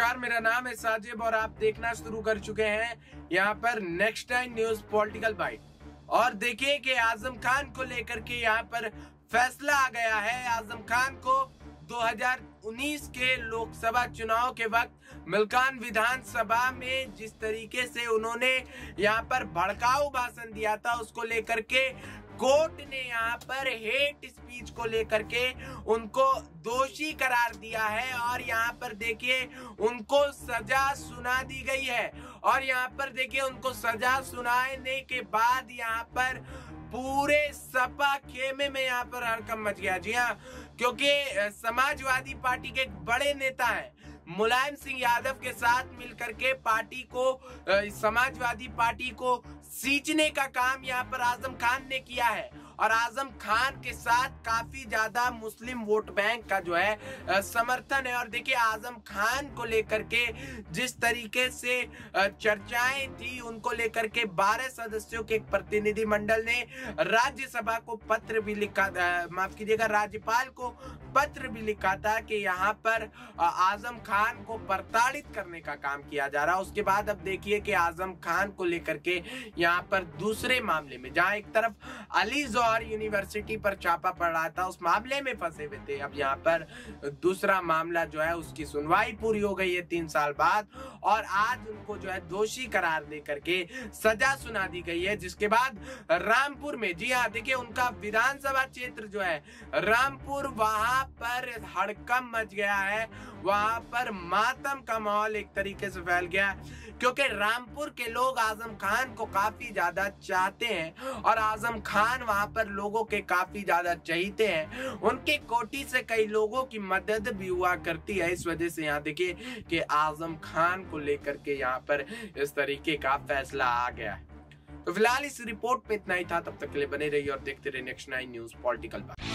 नमस्कार, मेरा नाम है साजिब और आप देखना शुरू कर चुके हैं यहाँ पर next time news political byte. और देखिए कि आजम खान को लेकर के यहाँ पर फैसला आ गया है। आजम खान को 2019 के लोकसभा चुनाव के वक्त मिलकान विधानसभा में जिस तरीके से उन्होंने यहाँ पर भड़काऊ भाषण दिया था, उसको लेकर के कोर्ट ने यहाँ पर हेट स्पीच को लेकर के उनको दोषी करार दिया है और यहाँ पर देखिए उनको सजा सुना दी गई है। और यहाँ पर देखिए उनको सजा सुनाने के बाद यहाँ पर पूरे सपा खेमे में यहाँ पर हड़कंप मच गया। जी हाँ, क्योंकि समाजवादी पार्टी के बड़े नेता हैं मुलायम सिंह यादव के साथ मिलकर के पार्टी को, समाजवादी पार्टी को सींचने का काम यहाँ पर आजम खान ने किया है। और आजम खान के साथ काफी ज्यादा मुस्लिम वोट बैंक का जो है समर्थन है। और देखिए आजम खान को लेकर के जिस तरीके से चर्चाएं थी, उनको लेकर के 12 सदस्यों के एक प्रतिनिधिमंडल ने राज्यसभा को पत्र भी लिखा, माफ कीजिएगा राज्यपाल को पत्र भी लिखा था कि यहाँ पर आजम खान को प्रताड़ित करने का काम किया जा रहा है। उसके बाद अब देखिए कि आजम खान को लेकर के यहाँ पर दूसरे मामले में, जहाँ एक तरफ अलीगढ़ यूनिवर्सिटी पर छापा पड़ रहा था, उस मामले में फंसे हुए थे, अब यहाँ पर दूसरा मामला जो है उसकी सुनवाई पूरी हो गई है 3 साल बाद और आज उनको जो है दोषी करार देकर के सजा सुना दी गई है। जिसके बाद रामपुर में, जी हाँ देखिए उनका विधानसभा क्षेत्र जो है रामपुर, वहां पर हड़कंप मच गया है, वहां पर मातम का माहौल एक तरीके से फैल गया क्योंकि रामपुर के लोग आजम खान को काफी ज्यादा चाहते हैं और आजम खान वहां पर लोगों के काफी ज्यादा चहीते हैं, उनके कोटी से कई लोगों की मदद भी हुआ करती है। इस वजह से यहाँ देखिए कि आजम खान को लेकर के यहाँ पर इस तरीके का फैसला आ गया है। तो फिलहाल इस रिपोर्ट में इतना ही था, तब तक के लिए बने रहिए और देखते रहिए नेक्स्ट टाइम न्यूज़ पॉलिटिकल।